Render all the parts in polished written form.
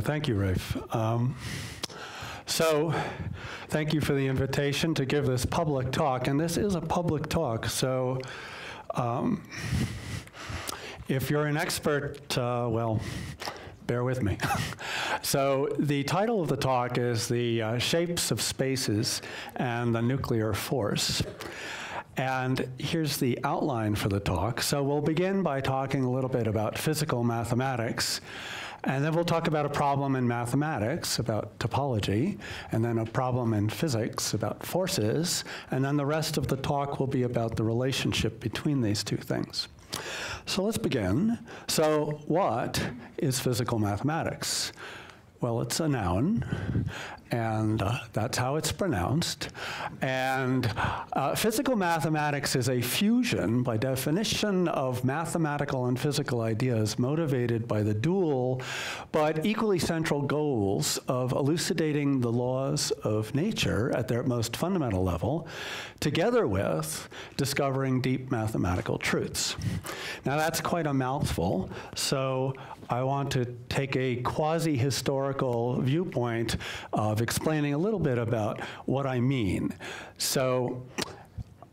Thank you, Rafe. So thank you for the invitation to give this public talk. And this is a public talk, so if you're an expert, well, bear with me. So the title of the talk is The Shapes of Spaces and the Nuclear Force. And here's the outline for the talk. So we'll begin by talking a little bit about physical mathematics. And then we'll talk about a problem in mathematics, about topology, and then a problem in physics, about forces. And then the rest of the talk will be about the relationship between these two things. So let's begin. So what is physical mathematics? Well, it's a noun, and that's how it's pronounced. And physical mathematics is a fusion, by definition, of mathematical and physical ideas motivated by the dual, but equally central goals of elucidating the laws of nature at their most fundamental level, together with discovering deep mathematical truths. Now, that's quite a mouthful, so I want to take a quasi-historical viewpoint of explaining a little bit about what I mean. So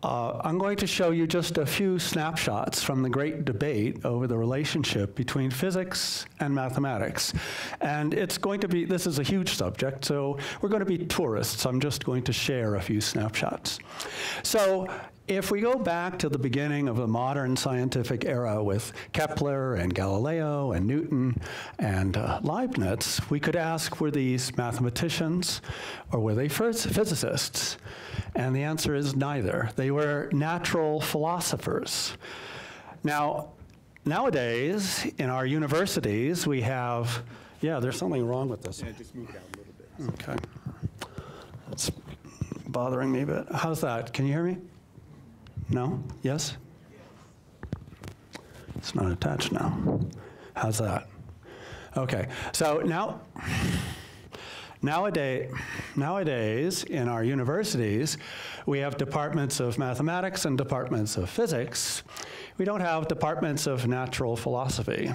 I'm going to show you just a few snapshots from the great debate over the relationship between physics and mathematics. And it's going to be, this is a huge subject, so we're going to be tourists. I'm just going to share a few snapshots. So if we go back to the beginning of the modern scientific era with Kepler and Galileo and Newton and Leibniz, we could ask, were these mathematicians or were they physicists? And the answer is neither. They were natural philosophers. Now, nowadays, in our universities, we have, yeah, there's something wrong with this. Yeah, just move down a little bit. Okay. That's bothering me a bit. How's that? Can you hear me? No? Yes? It's not attached now. How's that? Okay. So now, nowadays, in our universities, we have departments of mathematics and departments of physics. We don't have departments of natural philosophy.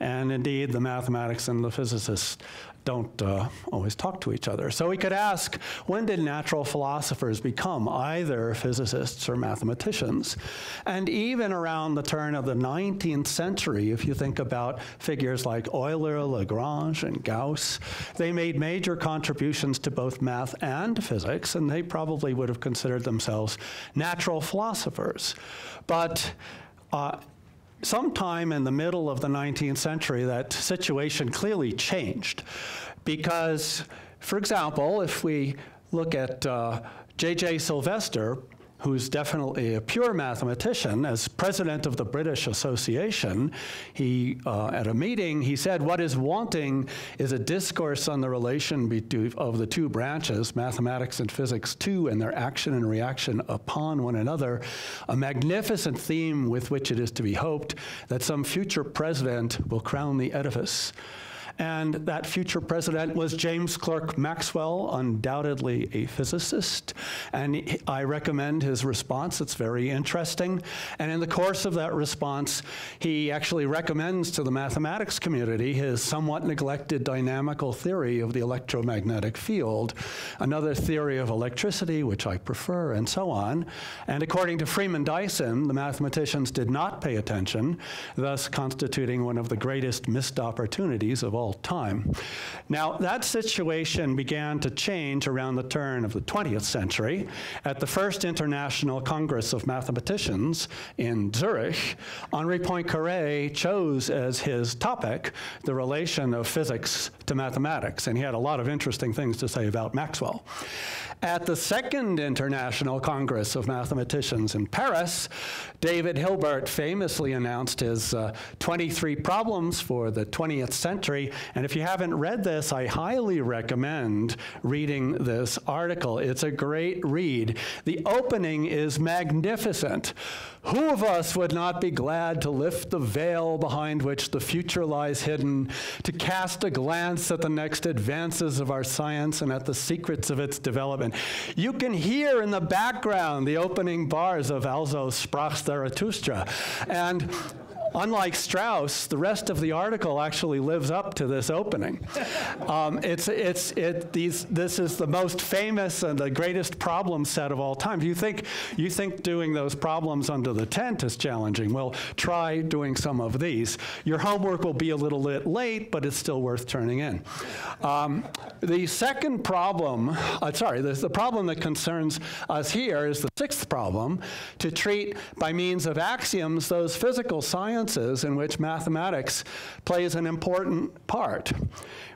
And indeed, the mathematics and the physicists don't always talk to each other. So we could ask, when did natural philosophers become either physicists or mathematicians? And even around the turn of the 19th century, if you think about figures like Euler, Lagrange, and Gauss, they made major contributions to both math and physics, and they probably would have considered themselves natural philosophers. But sometime in the middle of the 19th century, that situation clearly changed because, for example, if we look at J.J. Sylvester, who's definitely a pure mathematician, as president of the British Association, he, at a meeting, he said, what is wanting is a discourse on the relation of the two branches, mathematics and physics too, and their action and reaction upon one another, a magnificent theme with which it is to be hoped that some future president will crown the edifice. And that future president was James Clerk Maxwell, undoubtedly a physicist. And I recommend his response. It's very interesting. And in the course of that response, he actually recommends to the mathematics community his somewhat neglected dynamical theory of the electromagnetic field, another theory of electricity, which I prefer, and so on. And according to Freeman Dyson, the mathematicians did not pay attention, thus constituting one of the greatest missed opportunities of all time. Now, that situation began to change around the turn of the 20th century. At the first International Congress of Mathematicians in Zurich, Henri Poincaré chose as his topic the relation of physics to mathematics, and he had a lot of interesting things to say about Maxwell. At the second International Congress of Mathematicians in Paris, David Hilbert famously announced his 23 problems for the 20th century. And if you haven't read this, I highly recommend reading this article. It's a great read. The opening is magnificent. Who of us would not be glad to lift the veil behind which the future lies hidden, to cast a glance at the next advances of our science and at the secrets of its development? You can hear in the background the opening bars of Also Sprach Zarathustra. And Unlike Strauss, the rest of the article actually lives up to this opening. This is the most famous and the greatest problem set of all time. You think doing those problems under the tent is challenging? Well, try doing some of these. Your homework will be a little bit late, but it's still worth turning in. The second problem, the problem that concerns us here is the sixth problem, to treat by means of axioms those physical sciences in which mathematics plays an important part.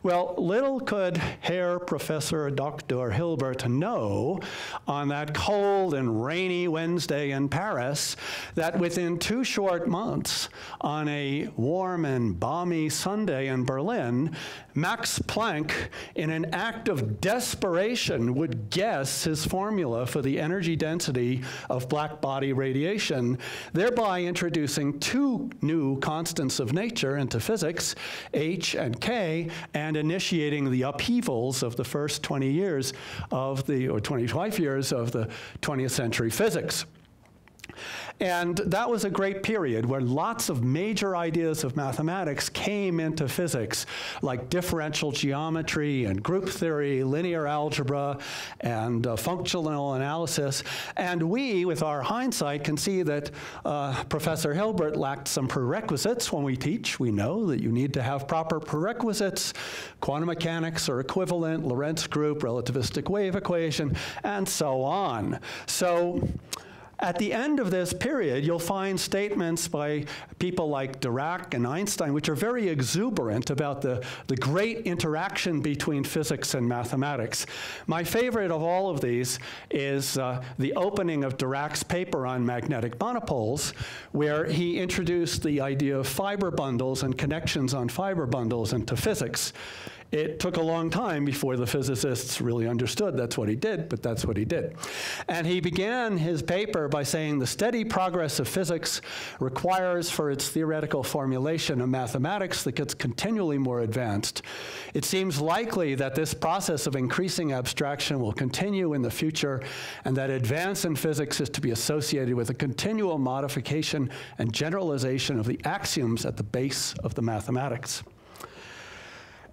Well, little could Herr Professor Dr. Hilbert know on that cold and rainy Wednesday in Paris that within 2 short months, on a warm and balmy Sunday in Berlin, Max Planck, in an act of desperation, would guess his formula for the energy density of black body radiation, thereby introducing 2 new constants of nature into physics, H and K, and initiating the upheavals of the first 20 years of the, or 25 years of the 20th century physics. And that was a great period where lots of major ideas of mathematics came into physics, like differential geometry and group theory, linear algebra, and functional analysis. And we, with our hindsight, can see that Professor Hilbert lacked some prerequisites. When we teach, we know that you need to have proper prerequisites, quantum mechanics or equivalent, Lorentz group, relativistic wave equation, and so on. So, at the end of this period, you'll find statements by people like Dirac and Einstein, which are very exuberant about the great interaction between physics and mathematics. My favorite of all of these is the opening of Dirac's paper on magnetic monopoles, where he introduced the idea of fiber bundles and connections on fiber bundles into physics. It took a long time before the physicists really understood that's what he did, but that's what he did. And he began his paper by saying, the steady progress of physics requires for its theoretical formulation a mathematics that gets continually more advanced. It seems likely that this process of increasing abstraction will continue in the future, and that advance in physics is to be associated with a continual modification and generalization of the axioms at the base of the mathematics.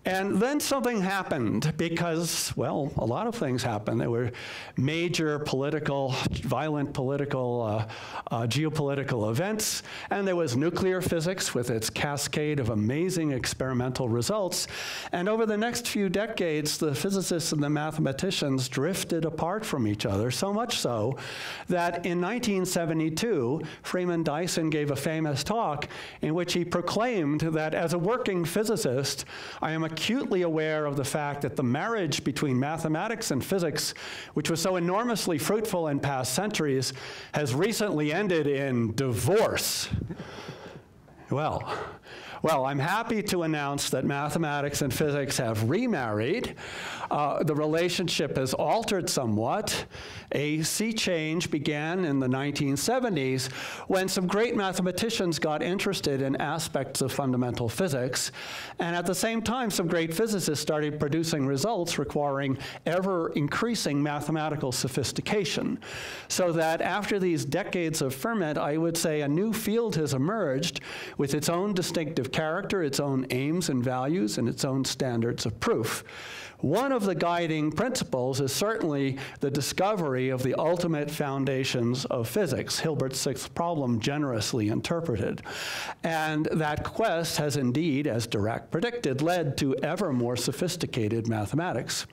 And then something happened because, well, a lot of things happened. There were major political, violent political, geopolitical events, and there was nuclear physics with its cascade of amazing experimental results. And over the next few decades, the physicists and the mathematicians drifted apart from each other, so much so that in 1972, Freeman Dyson gave a famous talk in which he proclaimed that as a working physicist, I am acutely aware of the fact that the marriage between mathematics and physics, which was so enormously fruitful in past centuries, has recently ended in divorce. Well, I'm happy to announce that mathematics and physics have remarried. The relationship has altered somewhat. A sea change began in the 1970s when some great mathematicians got interested in aspects of fundamental physics. And at the same time, some great physicists started producing results requiring ever-increasing mathematical sophistication. So that after these decades of ferment, I would say a new field has emerged with its own distinctive character, its own aims and values, and its own standards of proof. One of the guiding principles is certainly the discovery of the ultimate foundations of physics, Hilbert's sixth problem generously interpreted. And that quest has indeed, as Dirac predicted, led to ever more sophisticated mathematics.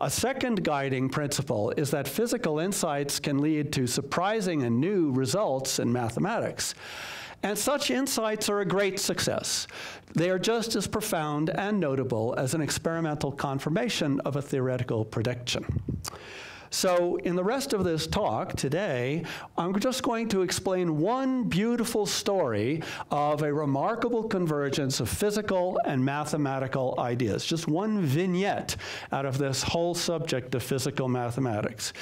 A second guiding principle is that physical insights can lead to surprising and new results in mathematics. And such insights are a great success. They are just as profound and notable as an experimental confirmation of a theoretical prediction. So in the rest of this talk today, I'm just going to explain one beautiful story of a remarkable convergence of physical and mathematical ideas, just one vignette out of this whole subject of physical mathematics.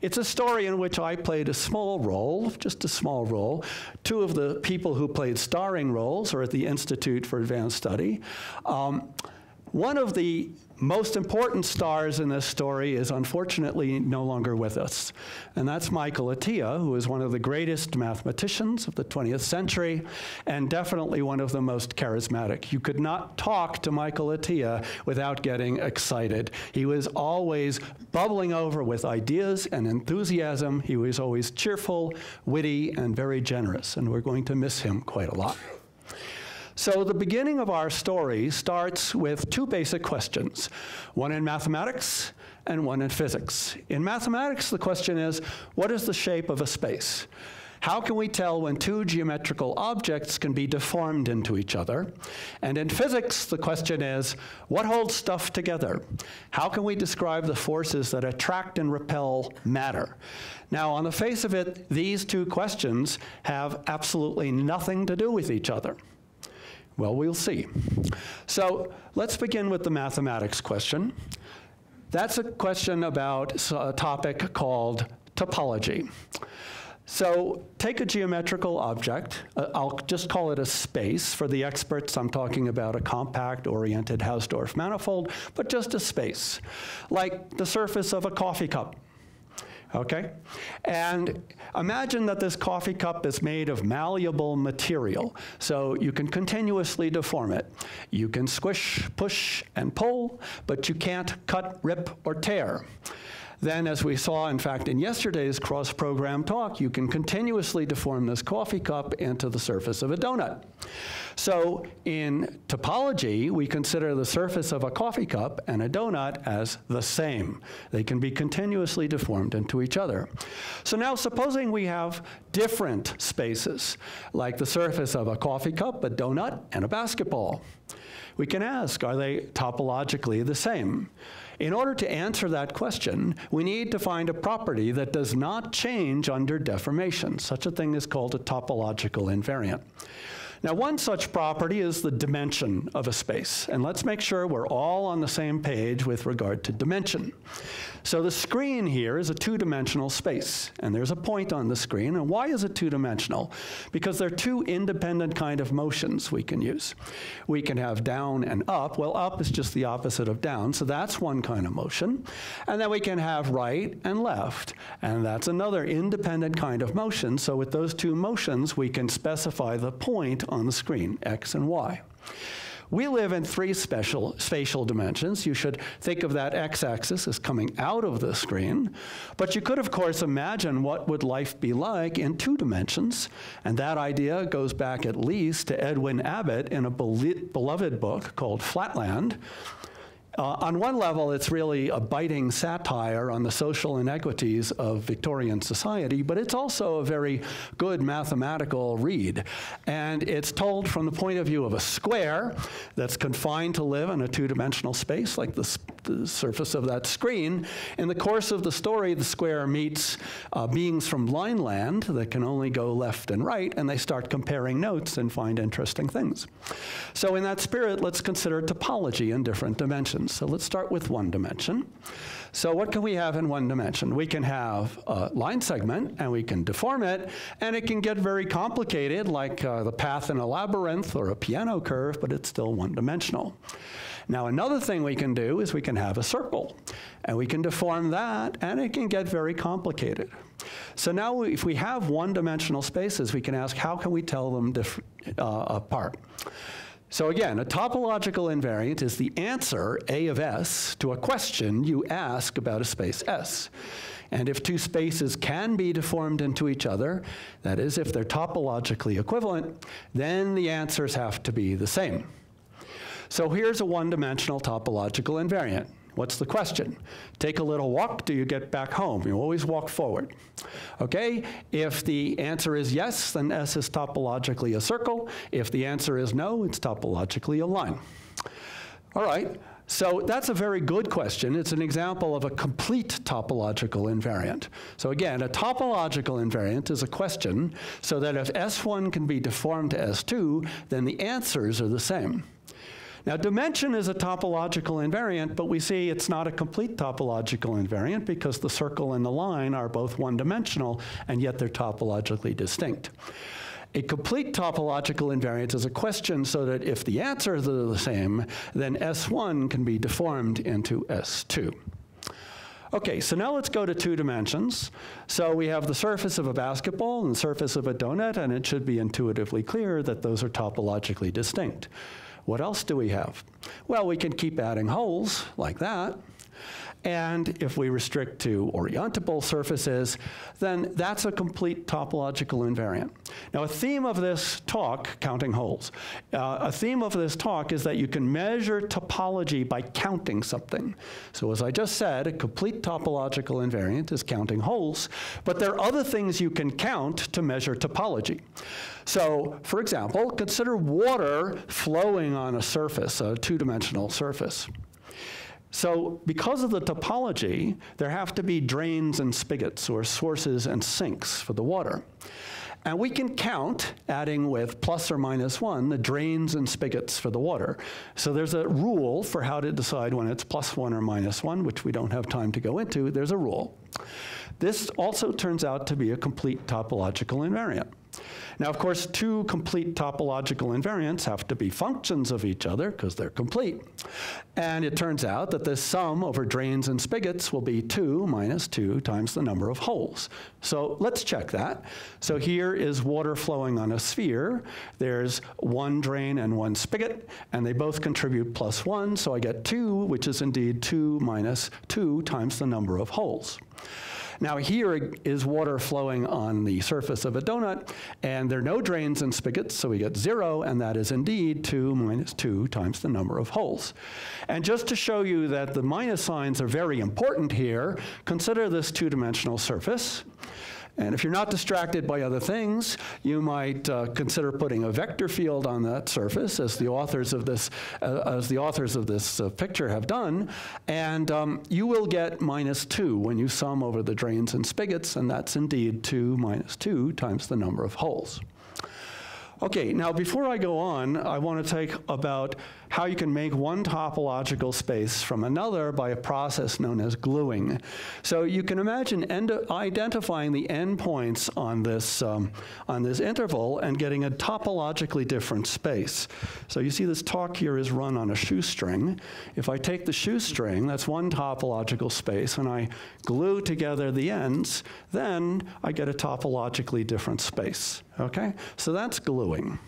It's a story in which I played a small role, just a small role. 2 of the people who played starring roles are at the Institute for Advanced Study. One of the most important stars in this story is unfortunately no longer with us, and that's Michael Atiyah, who is one of the greatest mathematicians of the 20th century and definitely one of the most charismatic. You could not talk to Michael Atiyah without getting excited. He was always bubbling over with ideas and enthusiasm. He was always cheerful, witty, and very generous, and we're going to miss him quite a lot. So the beginning of our story starts with two basic questions, one in mathematics and one in physics. In mathematics, the question is, what is the shape of a space? How can we tell when two geometrical objects can be deformed into each other? And in physics, the question is, what holds stuff together? How can we describe the forces that attract and repel matter? Now, on the face of it, these two questions have absolutely nothing to do with each other. Well, we'll see. So let's begin with the mathematics question. That's a question about a topic called topology. So take a geometrical object. I'll just call it a space. For the experts, I'm talking about a compact-oriented Hausdorff manifold, but just a space, like the surface of a coffee cup. Okay? And imagine that this coffee cup is made of malleable material, so you can continuously deform it. You can squish, push, and pull, but you can't cut, rip, or tear. Then, as we saw, in fact, in yesterday's cross-program talk, you can continuously deform this coffee cup into the surface of a donut. So in topology, we consider the surface of a coffee cup and a donut as the same. They can be continuously deformed into each other. So now, supposing we have different spaces, like the surface of a coffee cup, a donut, and a basketball. We can ask, are they topologically the same? In order to answer that question, we need to find a property that does not change under deformation. Such a thing is called a topological invariant. Now, one such property is the dimension of a space. And let's make sure we're all on the same page with regard to dimension. So the screen here is a two-dimensional space. And there's a point on the screen. And why is it two-dimensional? Because there are two independent kind of motions we can use. We can have down and up. Well, up is just the opposite of down. So that's one kind of motion. And then we can have right and left. And that's another independent kind of motion. So with those two motions, we can specify the point on the screen, x and y. We live in three spatial dimensions. You should think of that x-axis as coming out of the screen. But you could, of course, imagine what would life be like in two dimensions. And that idea goes back at least to Edwin Abbott in a beloved book called Flatland. On one level, it's really a biting satire on the social inequities of Victorian society, but it's also a very good mathematical read. And it's told from the point of view of a square that's confined to live in a two-dimensional space, like the surface of that screen. In the course of the story, the square meets beings from Lineland that can only go left and right, and they start comparing notes and find interesting things. So in that spirit, let's consider topology in different dimensions. So let's start with one dimension. So what can we have in one dimension? We can have a line segment, and we can deform it, and it can get very complicated, like the path in a labyrinth or a piano curve, but it's still one-dimensional. Now, another thing we can do is we can have a circle, and we can deform that, and it can get very complicated. So now, if we have one-dimensional spaces, we can ask, how can we tell them apart? So again, a topological invariant is the answer, A of S, to a question you ask about a space S. And if two spaces can be deformed into each other, that is, if they're topologically equivalent, then the answers have to be the same. So here's a one-dimensional topological invariant. What's the question? Take a little walk, do you get back home? You always walk forward. Okay? If the answer is yes, then S is topologically a circle. If the answer is no, it's topologically a line. All right. So that's a very good question. It's an example of a complete topological invariant. So again, a topological invariant is a question so that if S1 can be deformed to S2, then the answers are the same. Now, dimension is a topological invariant, but we see it's not a complete topological invariant because the circle and the line are both one-dimensional, and yet they're topologically distinct. A complete topological invariant is a question so that if the answers are the same, then S1 can be deformed into S2. Okay, so now let's go to 2 dimensions. So we have the surface of a basketball and the surface of a donut, and it should be intuitively clear that those are topologically distinct. What else do we have? Well, we can keep adding holes like that. And if we restrict to orientable surfaces, then that's a complete topological invariant. Now, a theme of this talk, counting holes, a theme of this talk is that you can measure topology by counting something. So as I just said, a complete topological invariant is counting holes, but there are other things you can count to measure topology. So, for example, consider water flowing on a surface, a 2-dimensional surface. So because of the topology, there have to be drains and spigots, or sources and sinks for the water. And we can count, adding with ±1, the drains and spigots for the water. So there's a rule for how to decide when it's +1 or -1, which we don't have time to go into. There's a rule. This also turns out to be a complete topological invariant. Now, of course, 2 complete topological invariants have to be functions of each other, because they're complete. And it turns out that this sum over drains and spigots will be 2 - 2 times the number of holes. So let's check that. So here is water flowing on a sphere. There's 1 drain and 1 spigot, and they both contribute +1, so I get 2, which is indeed 2 - 2 times the number of holes. Now here is water flowing on the surface of a donut, and there are no drains and spigots, so we get 0, and that is indeed 2 - 2 times the number of holes. And just to show you that the minus signs are very important here, consider this 2-dimensional surface. And if you're not distracted by other things, you might consider putting a vector field on that surface, as the authors of this picture have done, and you will get -2 when you sum over the drains and spigots, and that's indeed 2 - 2 times the number of holes. Okay, now before I go on, I want to talk about how you can make one topological space from another by a process known as gluing. So you can imagine identifying the endpoints on this interval and getting a topologically different space. So you see this talk here is run on a shoestring. If I take the shoestring, that's one topological space, and I glue together the ends, then I get a topologically different space. Okay, so that's gluing.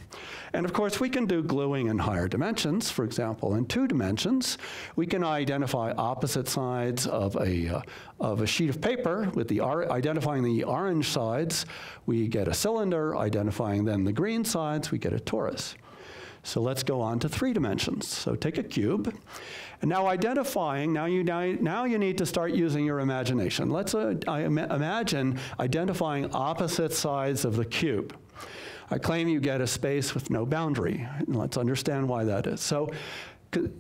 And of course, we can do gluing in higher dimensions. For example, in 2 dimensions, we can identify opposite sides of a sheet of paper. With the identifying the orange sides, we get a cylinder. Identifying then the green sides, we get a torus. So let's go on to 3 dimensions. So take a cube. And now identifying, now you need to start using your imagination. Let's imagine identifying opposite sides of the cube. I claim you get a space with no boundary. And let's understand why that is. So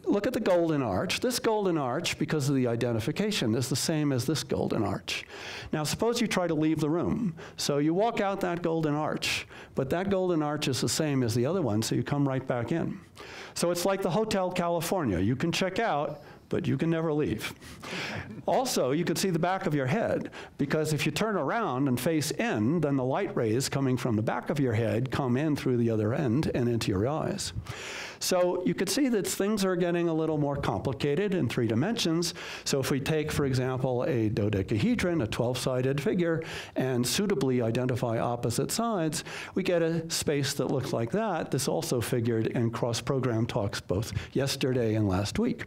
look at the golden arch. This golden arch, because of the identification, is the same as this golden arch. Now suppose you try to leave the room. So you walk out that golden arch, but that golden arch is the same as the other one, so you come right back in. So it's like the Hotel California. You can check out, but you can never leave. Also, you can see the back of your head, because if you turn around and face in, then the light rays coming from the back of your head come in through the other end and into your eyes. So you can see that things are getting a little more complicated in 3 dimensions. So if we take, for example, a dodecahedron, a 12-sided figure, and suitably identify opposite sides, we get a space that looks like that. This also figured in cross-program talks both yesterday and last week.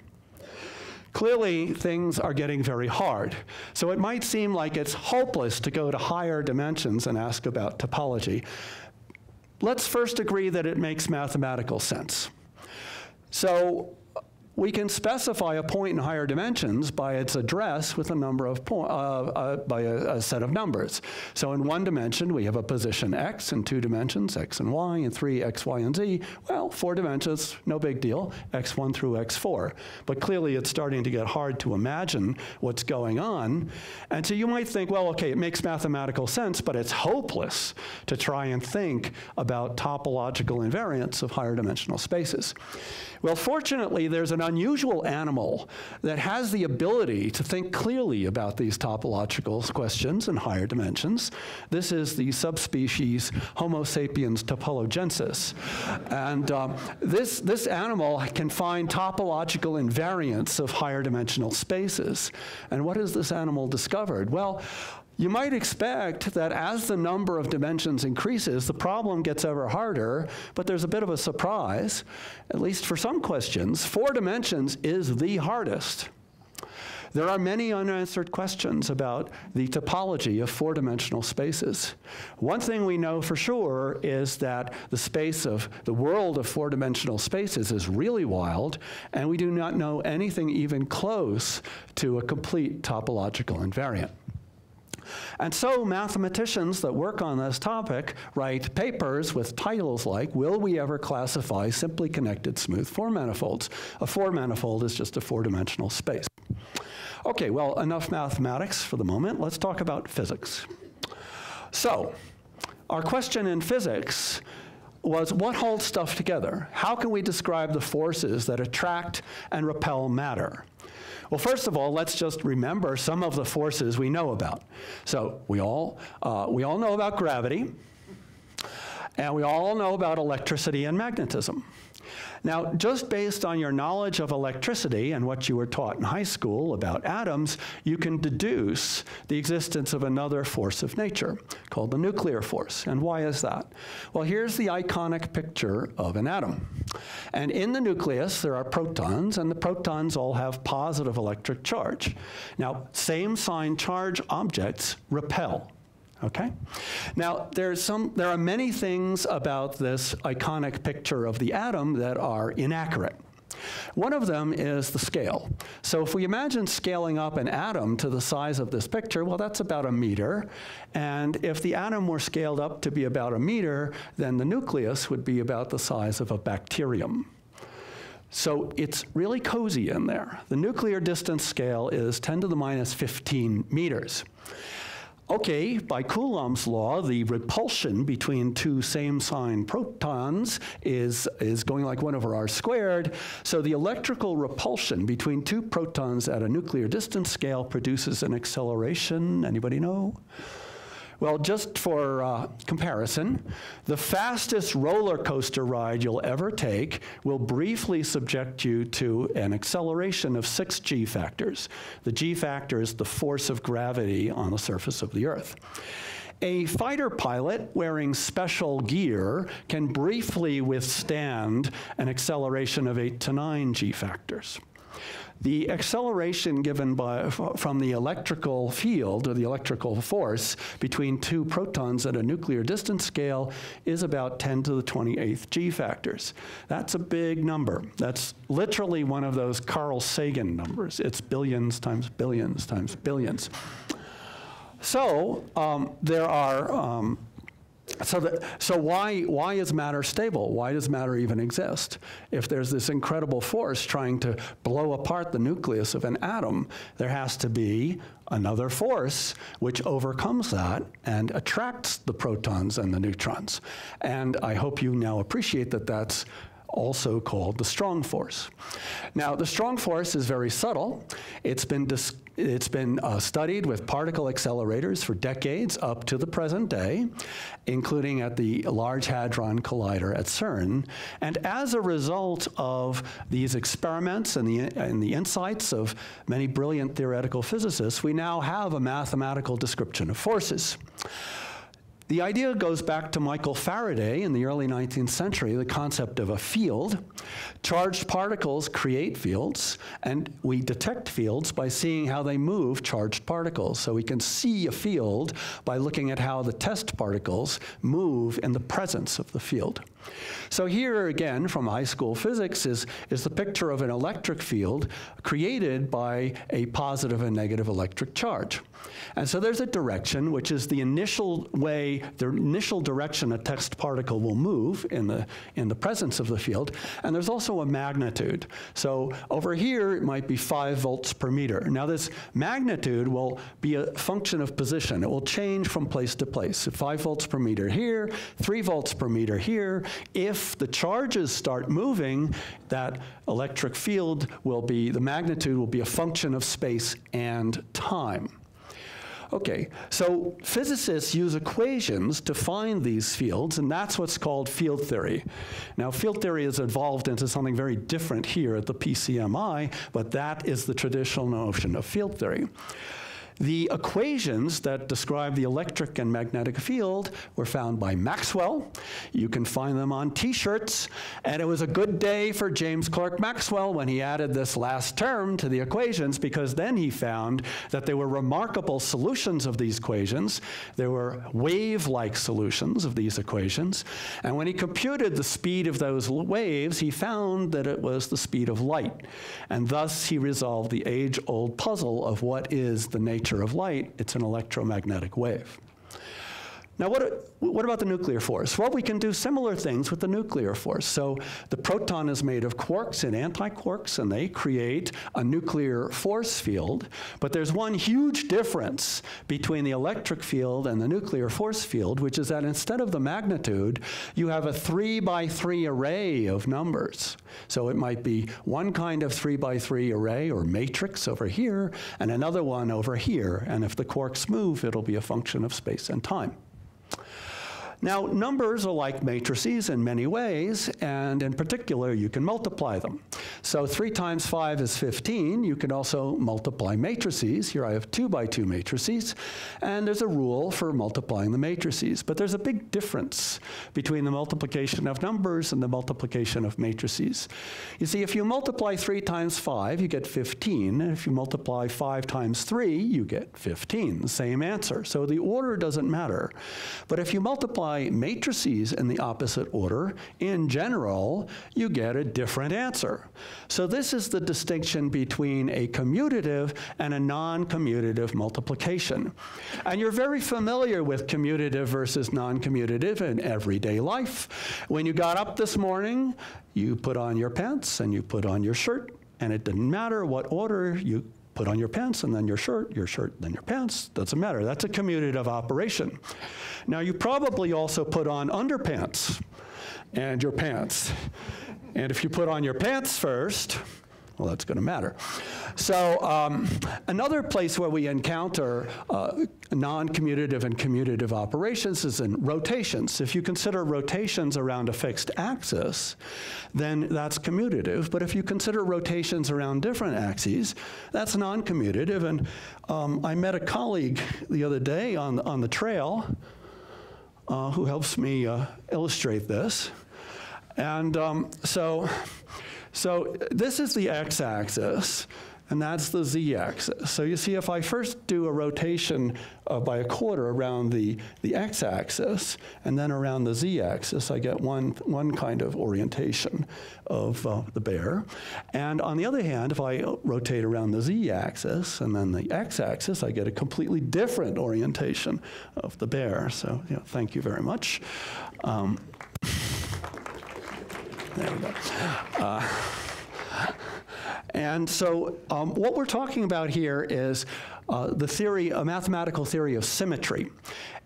Clearly, things are getting very hard. So it might seem like it's hopeless to go to higher dimensions and ask about topology. Let's first agree that it makes mathematical sense. So we can specify a point in higher dimensions by its address with a number of by a set of numbers. So in 1 dimension, we have a position x, in 2 dimensions, x and y, in 3, x, y, and z. Well, 4 dimensions, no big deal, x1 through x4. But clearly, it's starting to get hard to imagine what's going on. And so you might think, well, OK, it makes mathematical sense, but it's hopeless to try and think about topological invariants of higher dimensional spaces. Well, fortunately, there's an unusual animal that has the ability to think clearly about these topological questions in higher dimensions. This is the subspecies Homo sapiens topologensis. And this animal can find topological invariants of higher dimensional spaces. And what has this animal discovered? Well, you might expect that as the number of dimensions increases, the problem gets ever harder, but there's a bit of a surprise, at least for some questions. 4 dimensions is the hardest. There are many unanswered questions about the topology of 4-dimensional spaces. One thing we know for sure is that the space of the world of 4-dimensional spaces is really wild, and we do not know anything even close to a complete topological invariant. And so mathematicians that work on this topic write papers with titles like, will we ever classify simply connected smooth 4 manifolds? A 4 manifold is just a 4-dimensional space. Okay, well, enough mathematics for the moment. Let's talk about physics. So our question in physics was, what holds stuff together? How can we describe the forces that attract and repel matter? Well, first of all, let's just remember some of the forces we know about. So we all know about gravity, and we all know about electricity and magnetism. Now, just based on your knowledge of electricity and what you were taught in high school about atoms, you can deduce the existence of another force of nature called the nuclear force. And why is that? Well, here's the iconic picture of an atom. And in the nucleus, there are protons, and the protons all have positive electric charge. Now, same sign charge objects repel. Okay? Now, there are many things about this iconic picture of the atom that are inaccurate. One of them is the scale. So if we imagine scaling up an atom to the size of this picture, well, that's about 1 meter. And if the atom were scaled up to be about 1 meter, then the nucleus would be about the size of a bacterium. So it's really cozy in there. The nuclear distance scale is 10⁻¹૫ meters. Okay, by Coulomb's law, the repulsion between 2 same-sign protons is going like 1/r². So the electrical repulsion between 2 protons at a nuclear distance scale produces an acceleration. Anybody know? Well, just for comparison, the fastest roller coaster ride you'll ever take will briefly subject you to an acceleration of 6 G factors. The G factor is the force of gravity on the surface of the Earth. A fighter pilot wearing special gear can briefly withstand an acceleration of 8 to 9 G factors. The acceleration given from the electrical field, or the electrical force, between 2 protons at a nuclear distance scale is about 10⁻28 G factors. That's a big number. That's literally one of those Carl Sagan numbers. It's billions times billions times billions. So why is matter stable? Why does matter even exist? If there's this incredible force trying to blow apart the nucleus of an atom, there has to be another force which overcomes that and attracts the protons and the neutrons. And I hope you now appreciate that that's also called the strong force. Now, the strong force is very subtle. It's been studied with particle accelerators for decades up to the present day, including at the Large Hadron Collider at CERN. And as a result of these experiments and the insights of many brilliant theoretical physicists, we now have a mathematical description of forces. The idea goes back to Michael Faraday in the early 19th century, the concept of a field. Charged particles create fields, and we detect fields by seeing how they move charged particles. So we can see a field by looking at how the test particles move in the presence of the field. So here again, from high school physics, is the picture of an electric field created by a positive and negative electric charge. And so there's a direction, which is the initial way, the initial direction a test particle will move in the presence of the field. And there's also a magnitude. So over here, it might be 5 volts per meter. Now, this magnitude will be a function of position. It will change from place to place. So 5 volts per meter here, 3 volts per meter here, If the charges start moving, that electric field will be, the magnitude will be a function of space and time. Okay, so physicists use equations to find these fields, and that's what's called field theory. Now, field theory has evolved into something very different here at the PCMI, but that is the traditional notion of field theory. The equations that describe the electric and magnetic field were found by Maxwell. You can find them on T-shirts. And it was a good day for James Clerk Maxwell when he added this last term to the equations, because then he found that there were remarkable solutions of these equations. There were wave-like solutions of these equations. And when he computed the speed of those waves, he found that it was the speed of light. And thus, he resolved the age-old puzzle of what is the nature of light. It's an electromagnetic wave. Now, what about the nuclear force? Well, we can do similar things with the nuclear force. So the proton is made of quarks and anti-quarks, and they create a nuclear force field. But there's one huge difference between the electric field and the nuclear force field, which is that instead of the magnitude, you have a 3 by 3 array of numbers. So it might be one kind of 3 by 3 array or matrix over here, and another one over here. And if the quarks move, it'll be a function of space and time. Now, numbers are like matrices in many ways, and in particular, you can multiply them. So 3 times 5 is 15. You can also multiply matrices. Here I have 2 by 2 matrices, and there's a rule for multiplying the matrices. But there's a big difference between the multiplication of numbers and the multiplication of matrices. You see, if you multiply 3 times 5, you get 15. And if you multiply 5 times 3, you get 15, the same answer. So the order doesn't matter. But if you multiply matrices in the opposite order, in general, you get a different answer. So this is the distinction between a commutative and a non-commutative multiplication. And you're very familiar with commutative versus non-commutative in everyday life. When you got up this morning, you put on your pants and you put on your shirt, and it didn't matter what order you put on your pants and then your shirt, then your pants. Doesn't matter. That's a commutative operation. Now, you probably also put on underpants and your pants. And if you put on your pants first, well, that's going to matter. So another place where we encounter non-commutative and commutative operations is in rotations. If you consider rotations around a fixed axis, then that's commutative. But if you consider rotations around different axes, that's non-commutative. And I met a colleague the other day on the trail who helps me illustrate this. And so this is the x-axis, and that's the z-axis. So you see, if I first do a rotation by a quarter around the x-axis and then around the z-axis, I get one kind of orientation of the bear. And on the other hand, if I rotate around the z-axis and then the x-axis, I get a completely different orientation of the bear. So yeah, thank you very much. There we go. And so what we're talking about here is the theory, a mathematical theory of symmetry.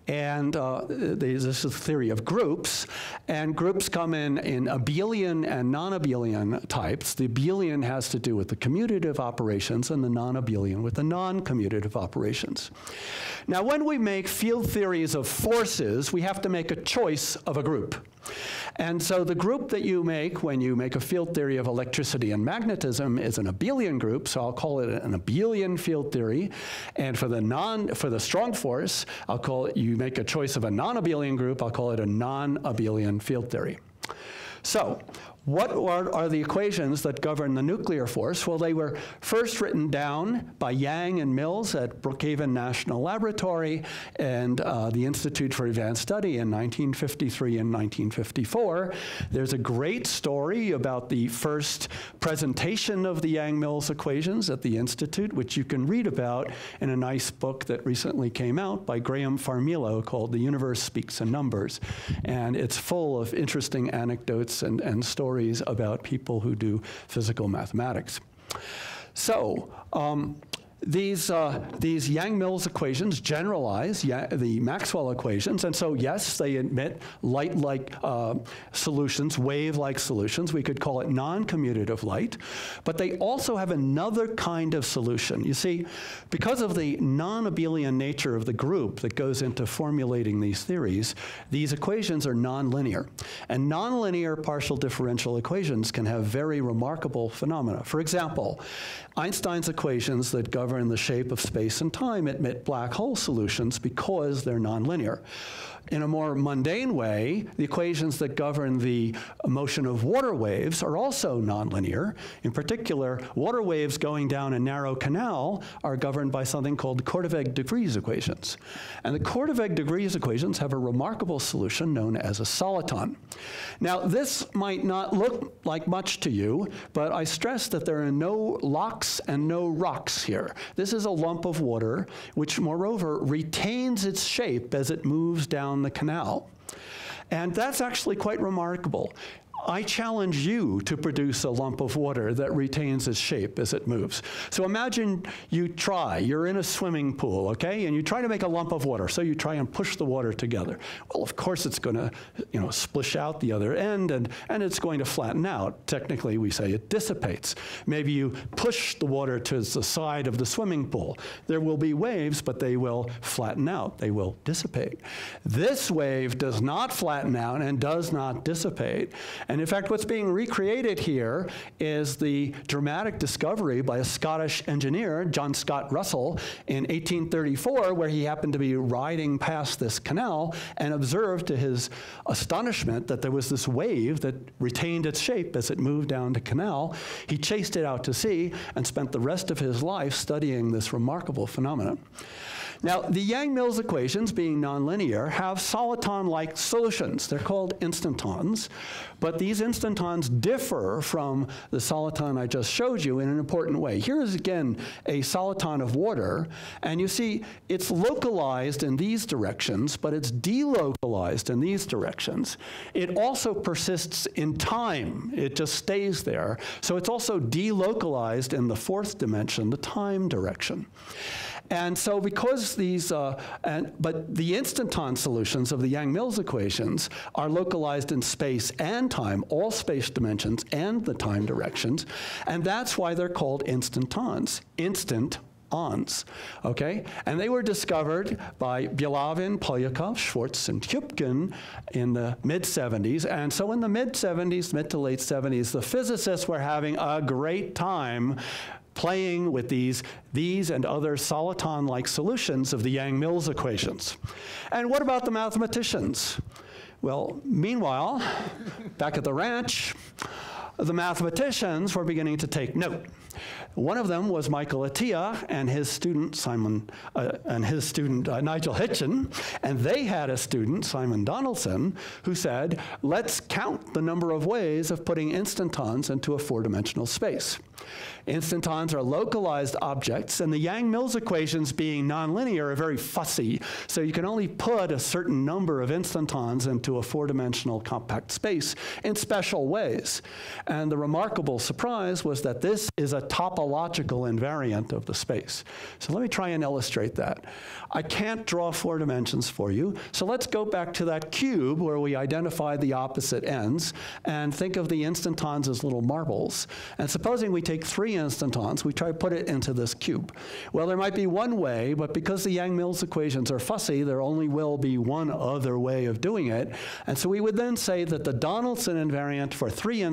And this is the theory of groups. And groups come in abelian and non-abelian types. The abelian has to do with the commutative operations, and the non-abelian with the non-commutative operations. Now, when we make field theories of forces, we have to make a choice of a group. And so the group that you make when you make a field theory of electricity and magnetism is an abelian group, so I'll call it an abelian field theory. And for the strong force, I'll call it, you make a choice of a non-abelian group, I'll call it a non-abelian field theory. So what are the equations that govern the nuclear force? Well, they were first written down by Yang and Mills at Brookhaven National Laboratory and the Institute for Advanced Study in 1953 and 1954. There's a great story about the first presentation of the Yang-Mills equations at the Institute, which you can read about in a nice book that recently came out by Graham Farmillo called The Universe Speaks in Numbers. And it's full of interesting anecdotes and stories about people who do physical mathematics. So These Yang-Mills equations generalize the Maxwell equations, and so yes, they admit light-like solutions, wave-like solutions. We could call it non-commutative light, but they also have another kind of solution. You see, because of the non-abelian nature of the group that goes into formulating these theories, these equations are nonlinear, and nonlinear partial differential equations can have very remarkable phenomena. For example, Einstein's equations that govern in the shape of space and time admit black hole solutions because they're nonlinear. In a more mundane way, the equations that govern the motion of water waves are also nonlinear. In particular, water waves going down a narrow canal are governed by something called Korteweg-de Vries equations. And the Korteweg-de Vries equations have a remarkable solution known as a soliton. Now, this might not look like much to you, but I stress that there are no locks and no rocks here. This is a lump of water, which moreover retains its shape as it moves down the canal. And that's actually quite remarkable. I challenge you to produce a lump of water that retains its shape as it moves. So imagine you try, you're in a swimming pool, okay, and you try to make a lump of water, so you try and push the water together. Well, of course it's going to, you know, splish out the other end, and it's going to flatten out. Technically, we say it dissipates. Maybe you push the water to the side of the swimming pool. There will be waves, but they will flatten out. They will dissipate. This wave does not flatten out and does not dissipate. And in fact, what's being recreated here is the dramatic discovery by a Scottish engineer, John Scott Russell, in 1834, where he happened to be riding past this canal and observed to his astonishment that there was this wave that retained its shape as it moved down the canal. He chased it out to sea and spent the rest of his life studying this remarkable phenomenon. Now, the Yang-Mills equations, being nonlinear, have soliton-like solutions. They're called instantons, but these instantons differ from the soliton I just showed you in an important way. Here is, again, a soliton of water, and you see it's localized in these directions, but it's delocalized in these directions. It also persists in time. It just stays there. So it's also delocalized in the fourth dimension, the time direction. And so because these, but the instanton solutions of the Yang-Mills equations are localized in space and time, all space dimensions and the time directions, and that's why they're called instantons, instantons, okay? And they were discovered by Byelavin, Polyakov, Schwartz, and Hupkin in the mid-'70s, and so in the mid-'70s, mid to late '70s, the physicists were having a great time playing with these and other soliton-like solutions of the Yang-Mills equations. And what about the mathematicians? Well, meanwhile, back at the ranch, the mathematicians were beginning to take note. One of them was Michael Atiyah and his student Nigel Hitchin, and they had a student, Simon Donaldson, who said, let's count the number of ways of putting instantons into a four-dimensional space. Instantons are localized objects, and the Yang-Mills equations, being nonlinear, are very fussy, so you can only put a certain number of instantons into a four-dimensional compact space in special ways. And the remarkable surprise was that this is a topological invariant of the space. So let me try and illustrate that. I can't draw four dimensions for you, so let's go back to that cube where we identified the opposite ends, and think of the instantons as little marbles. And supposing we take three instantons, we try to put it into this cube. Well, there might be one way, but because the Yang-Mills equations are fussy, there only will be one other way of doing it. And so we would then say that the Donaldson invariant for three instantons